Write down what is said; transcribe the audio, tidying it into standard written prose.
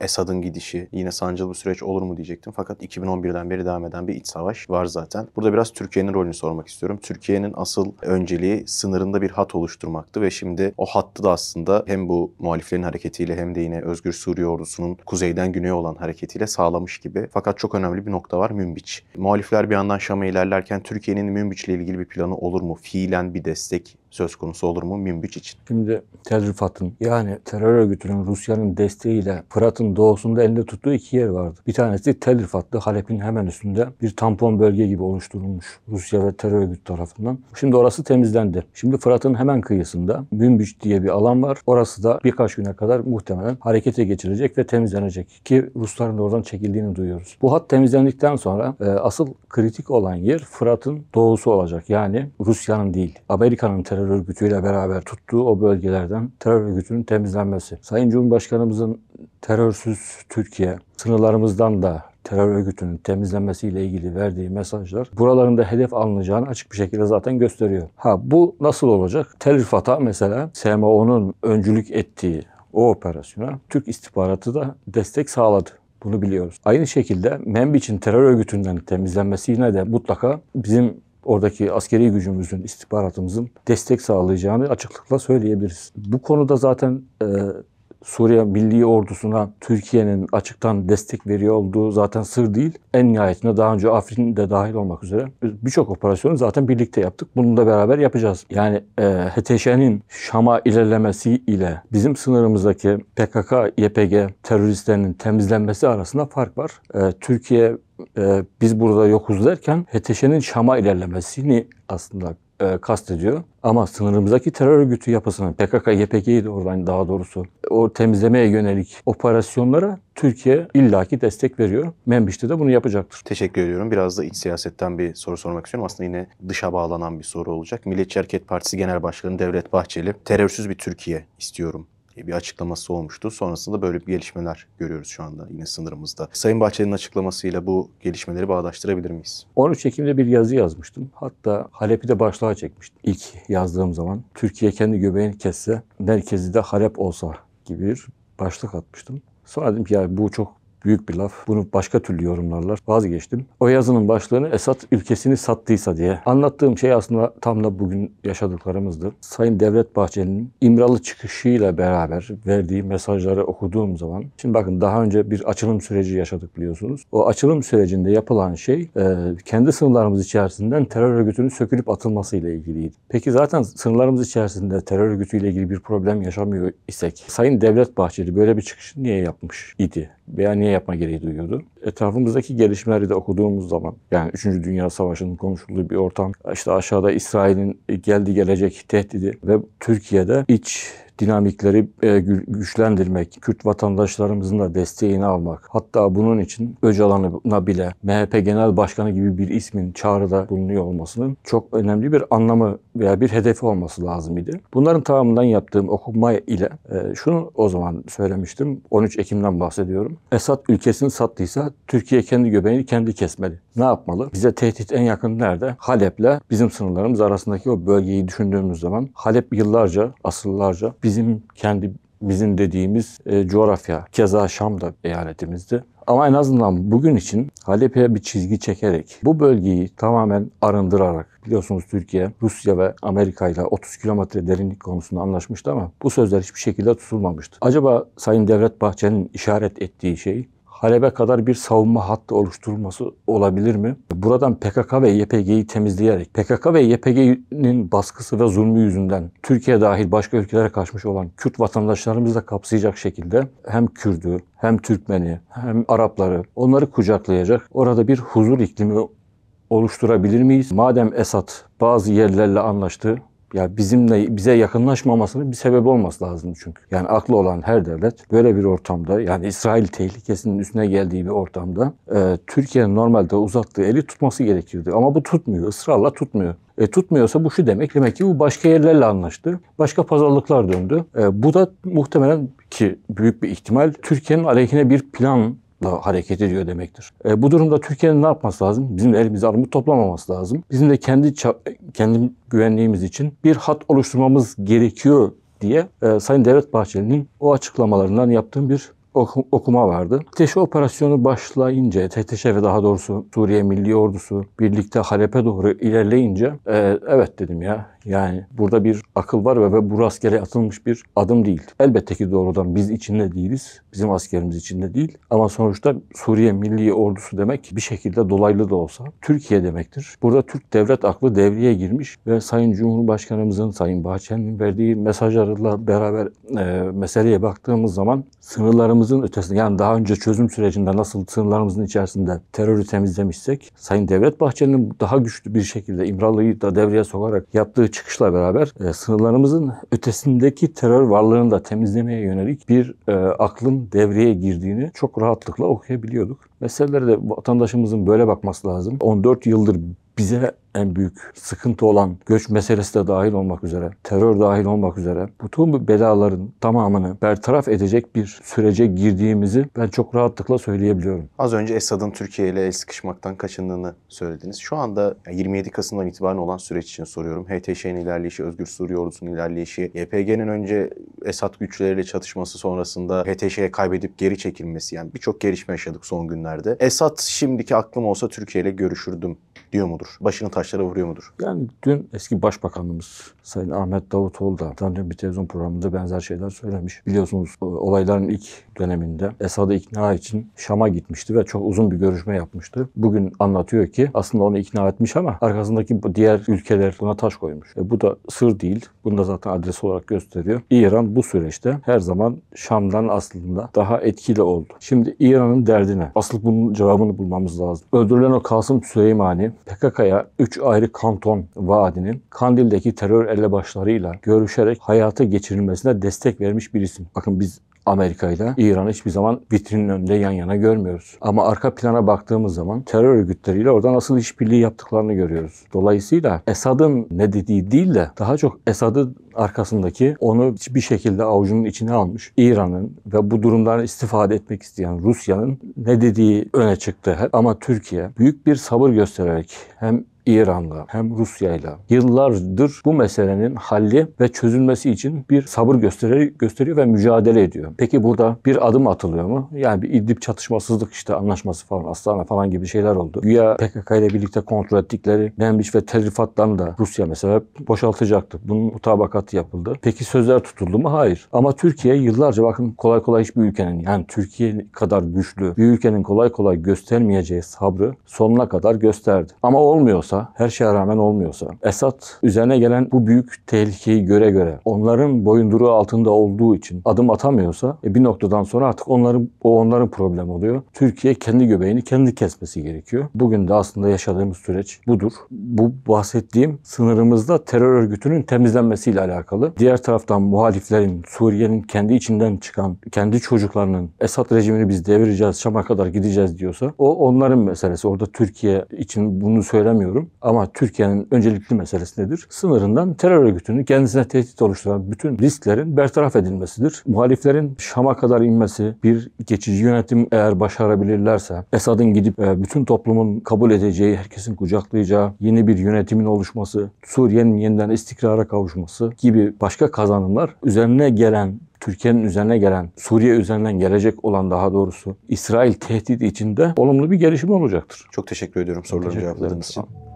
Esad'ın gidişi yine sancılı bir süreç olur mu diyecektim. Fakat 2011'den beri devam eden bir iç savaş var zaten. Burada biraz Türkiye'nin rolünü sormak istiyorum. Türkiye'nin asıl önceliği sınırında bir hat oluşturmaktı ve şimdi o hattı da aslında hem bu muhaliflerin hareketiyle hem de yine Özgür Suriye Ordusu'nun kuzeyden güneye olan hareketiyle sağlamış gibi. Fakat çok önemli bir nokta var: Münbiç. Muhalifler bir yandan Şam'a ilerlerken Türkiye'nin Münbiç'le ilgili bir planı olur mu? Fiilen bir destek söz konusu olur mu Münbiç için? Şimdi Tel Rifat'ın, yani terör örgütünün Rusya'nın desteğiyle Fırat'ın doğusunda elinde tuttuğu iki yer vardı. Bir tanesi Tel Rifat'tı. Halep'in hemen üstünde bir tampon bölge gibi oluşturulmuş Rusya ve terör örgütü tarafından. Şimdi orası temizlendi. Şimdi Fırat'ın hemen kıyısında Münbiç diye bir alan var. Orası da birkaç güne kadar muhtemelen harekete geçirecek ve temizlenecek ki Rusların oradan çekildiğini duyuyoruz. Bu hat temizlendikten sonra asıl kritik olan yer Fırat'ın doğusu olacak. Yani Rusya'nın değil, Amerika'nın terör örgütüyle beraber tuttuğu o bölgelerden terör örgütünün temizlenmesi. Sayın Cumhurbaşkanımızın terörsüz Türkiye, sınırlarımızdan da terör örgütünün temizlenmesiyle ilgili verdiği mesajlar buralarında hedef alınacağını açık bir şekilde zaten gösteriyor. Ha, bu nasıl olacak? Tel Rifat'a mesela SMO'nun öncülük ettiği o operasyona Türk istihbaratı da destek sağladı. Bunu biliyoruz. Aynı şekilde Münbiç'in terör örgütünden temizlenmesine de mutlaka bizim oradaki askeri gücümüzün, istihbaratımızın destek sağlayacağını açıklıkla söyleyebiliriz. Bu konuda zaten Suriye Milli Ordusu'na Türkiye'nin açıktan destek veriyor olduğu zaten sır değil. En nihayetinde daha önce Afrin'de dahil olmak üzere birçok operasyonu zaten birlikte yaptık. Bunu da beraber yapacağız. Yani HTŞ'nin Şam'a ilerlemesi ile bizim sınırımızdaki PKK-YPG teröristlerinin temizlenmesi arasında fark var. Türkiye biz burada yokuz derken HTŞ'nin Şam'a ilerlemesini aslında kastediyor. Ama sınırımızdaki terör örgütü yapısının, PKK-YPG'yi de oradan daha doğrusu o temizlemeye yönelik operasyonlara Türkiye illaki destek veriyor. Münbiç'te de bunu yapacaktır. Teşekkür ediyorum. Biraz da iç siyasetten bir soru sormak istiyorum. Aslında yine dışa bağlanan bir soru olacak. Milliyetçi Hareket Partisi Genel Başkanı Devlet Bahçeli, terörsüz bir Türkiye istiyorum bir açıklaması olmuştu. Sonrasında böyle bir gelişmeler görüyoruz şu anda yine sınırımızda. Sayın Bahçeli'nin açıklamasıyla bu gelişmeleri bağdaştırabilir miyiz? 13 Ekim'de bir yazı yazmıştım. Hatta Halep'i de başlığa çekmiştim İlk yazdığım zaman. Türkiye kendi göbeğini kesse, merkezi de Halep olsa gibi bir başlık atmıştım. Sonra dedim ki ya bu çok büyük bir laf. Bunu başka türlü yorumlarlar. Vazgeçtim. O yazının başlığını Esad ülkesini sattıysa diye. Anlattığım şey aslında tam da bugün yaşadıklarımızdır. Sayın Devlet Bahçeli'nin İmralı çıkışıyla beraber verdiği mesajları okuduğum zaman, şimdi bakın daha önce bir açılım süreci yaşadık biliyorsunuz. O açılım sürecinde yapılan şey kendi sınırlarımız içerisinden terör örgütünün sökülüp atılmasıyla ilgiliydi. Peki zaten sınırlarımız içerisinde terör örgütüyle ilgili bir problem yaşamıyor isek, Sayın Devlet Bahçeli böyle bir çıkışı niye yapmış idi? Veya niye yapma gereği duyuyordu? Etrafımızdaki gelişmeleri de okuduğumuz zaman, yani 3. Dünya Savaşı'nın konuşulduğu bir ortam, işte aşağıda İsrail'in geldi gelecek tehdidi ve Türkiye'de iç dinamikleri güçlendirmek, Kürt vatandaşlarımızın da desteğini almak, hatta bunun için Öcalan'a bile MHP Genel Başkanı gibi bir ismin çağrıda bulunuyor olmasının çok önemli bir anlamı veya bir hedefi olması lazım idi. Bunların tamamından yaptığım okuma ile şunu o zaman söylemiştim, 13 Ekim'den bahsediyorum. Esad ülkesini sattıysa Türkiye kendi göbeğini kendi kesmeli. Ne yapmalı? Bize tehdit en yakın nerede? Halep'le bizim sınırlarımız arasındaki o bölgeyi düşündüğümüz zaman Halep yıllarca, asırlarca bizim dediğimiz coğrafya, keza Şam'da eyaletimizdi. Ama en azından bugün için Halep'e bir çizgi çekerek, bu bölgeyi tamamen arındırarak, biliyorsunuz Türkiye, Rusya ve Amerika ile 30 kilometre derinlik konusunda anlaşmıştı ama bu sözler hiçbir şekilde tutulmamıştı. Acaba Sayın Devlet Bahçeli'nin işaret ettiği şey, Halep'e kadar bir savunma hattı oluşturulması olabilir mi? Buradan PKK ve YPG'yi temizleyerek, PKK ve YPG'nin baskısı ve zulmü yüzünden Türkiye dahil başka ülkelere kaçmış olan Kürt vatandaşlarımızı da kapsayacak şekilde hem Kürt'ü, hem Türkmen'i, hem Arapları, onları kucaklayacak, orada bir huzur iklimi oluşturabilir miyiz? Madem Esad bazı yerlerle anlaştı, ya bize yakınlaşmamasının bir sebebi olması lazım çünkü. Yani aklı olan her devlet böyle bir ortamda, yani İsrail tehlikesinin üstüne geldiği bir ortamda Türkiye'nin normalde uzattığı eli tutması gerekirdi. Ama bu tutmuyor, ısrarla tutmuyor. Tutmuyorsa bu şu demek, demek ki bu başka yerlerle anlaştı, başka pazarlıklar döndü. Bu da muhtemelen ki büyük bir ihtimal Türkiye'nin aleyhine bir plan hareket ediyor demektir. Bu durumda Türkiye'nin ne yapması lazım? Bizim elimizi armut toplamaması lazım. Bizim de kendi güvenliğimiz için bir hat oluşturmamız gerekiyor diye Sayın Devlet Bahçeli'nin o açıklamalarından yaptığım bir okuma vardı. HTŞ operasyonu başlayınca, HTŞ ve daha doğrusu Suriye Milli Ordusu birlikte Halep'e doğru ilerleyince evet dedim ya. Yani burada bir akıl var ve bu rastgele atılmış bir adım değil. Elbette ki doğrudan biz içinde değiliz. Bizim askerimiz içinde değil. Ama sonuçta Suriye Milli Ordusu demek bir şekilde dolaylı da olsa Türkiye demektir. Burada Türk devlet aklı devreye girmiş ve Sayın Cumhurbaşkanımızın, Sayın Bahçeli'nin verdiği mesajlarla beraber meseleye baktığımız zaman sınırlarımızın ötesinde, yani daha önce çözüm sürecinde nasıl sınırlarımızın içerisinde terörü temizlemişsek, Sayın Devlet Bahçeli'nin daha güçlü bir şekilde İmralı'yı da devreye sokarak yaptığı çıkışla beraber sınırlarımızın ötesindeki terör varlığını da temizlemeye yönelik bir aklın devreye girdiğini çok rahatlıkla okuyabiliyorduk. Meselelere de vatandaşımızın böyle bakması lazım. 14 yıldır bize en büyük sıkıntı olan göç meselesi de dahil olmak üzere, terör dahil olmak üzere bütün bu belaların tamamını bertaraf edecek bir sürece girdiğimizi ben çok rahatlıkla söyleyebiliyorum. Az önce Esad'ın Türkiye ile el sıkışmaktan kaçındığını söylediniz. Şu anda 27 Kasım'dan itibaren olan süreç için soruyorum. HTŞ'nin ilerleyişi, Özgür Suriye Ordusu'nun ilerleyişi, YPG'nin önce Esad güçleriyle çatışması sonrasında HTŞ'ye kaybedip geri çekilmesi, yani birçok gelişme yaşadık son günlerde. Esad şimdiki aklım olsa Türkiye ile görüşürdüm diyor mudur? Başını taşlara vuruyor mudur? Yani dün eski Başbakanımız Sayın Ahmet Davutoğlu da bir televizyon programında benzer şeyler söylemiş. Biliyorsunuz olayların ilk döneminde Esad'ı ikna için Şam'a gitmişti ve çok uzun bir görüşme yapmıştı. Bugün anlatıyor ki aslında onu ikna etmiş ama arkasındaki diğer ülkeler buna taş koymuş. Bu da sır değil. Bunu da zaten adresi olarak gösteriyor. İran bu süreçte her zaman Şam'dan aslında daha etkili oldu. Şimdi İran'ın derdine asıl bunun cevabını bulmamız lazım. Öldürülen o Kasım Süleymani PKK'ya 3 ayrı kanton vaadinin Kandil'deki terör elebaşlarıyla görüşerek hayata geçirilmesine destek vermiş bir isim. Bakın biz Amerika'yla İran'ı hiçbir zaman vitrinin önünde yan yana görmüyoruz. Ama arka plana baktığımız zaman terör örgütleriyle oradan asıl işbirliği yaptıklarını görüyoruz. Dolayısıyla Esad'ın ne dediği değil de daha çok Esad'ın arkasındaki, onu bir şekilde avucunun içine almış İran'ın ve bu durumdan istifade etmek isteyen Rusya'nın ne dediği öne çıktı. Ama Türkiye büyük bir sabır göstererek hem İran'la hem Rusya'yla yıllardır bu meselenin halli ve çözülmesi için bir sabır gösteriyor ve mücadele ediyor. Peki burada bir adım atılıyor mu? Yani bir İdlib çatışmasızlık işte anlaşması falan, Astana falan gibi şeyler oldu. Güya PKK ile birlikte kontrol ettikleri Münbiç ve Tel Rifat'tan da Rusya mesela boşaltacaktı. Bunun mutabakatı yapıldı. Peki sözler tutuldu mu? Hayır. Ama Türkiye yıllarca, bakın kolay kolay hiçbir ülkenin, yani Türkiye kadar güçlü bir ülkenin kolay kolay göstermeyeceği sabrı sonuna kadar gösterdi. Ama olmuyorsa, her şeye rağmen olmuyorsa, Esad üzerine gelen bu büyük tehlikeyi göre göre onların boyunduruğu altında olduğu için adım atamıyorsa bir noktadan sonra artık onların problemi oluyor. Türkiye kendi göbeğini kendi kesmesi gerekiyor. Bugün de aslında yaşadığımız süreç budur. Bu bahsettiğim sınırımızda terör örgütünün temizlenmesiyle alakalı. Diğer taraftan muhaliflerin, Suriye'nin kendi içinden çıkan, kendi çocuklarının Esad rejimini biz devireceğiz, Şam'a kadar gideceğiz diyorsa o onların meselesi. Orada Türkiye için bunu söylemiyorum. Ama Türkiye'nin öncelikli meselesi nedir? Sınırından terör örgütünü kendisine tehdit oluşturan bütün risklerin bertaraf edilmesidir. Muhaliflerin Şam'a kadar inmesi, bir geçici yönetim eğer başarabilirlerse, Esad'ın gidip bütün toplumun kabul edeceği, herkesin kucaklayacağı yeni bir yönetimin oluşması, Suriye'nin yeniden istikrara kavuşması gibi başka kazanımlar üzerine gelen, Türkiye'nin üzerine gelen, Suriye üzerinden gelecek olan daha doğrusu İsrail tehdidi içinde olumlu bir gelişme olacaktır. Çok teşekkür ediyorum sorularımı cevapladığınız için.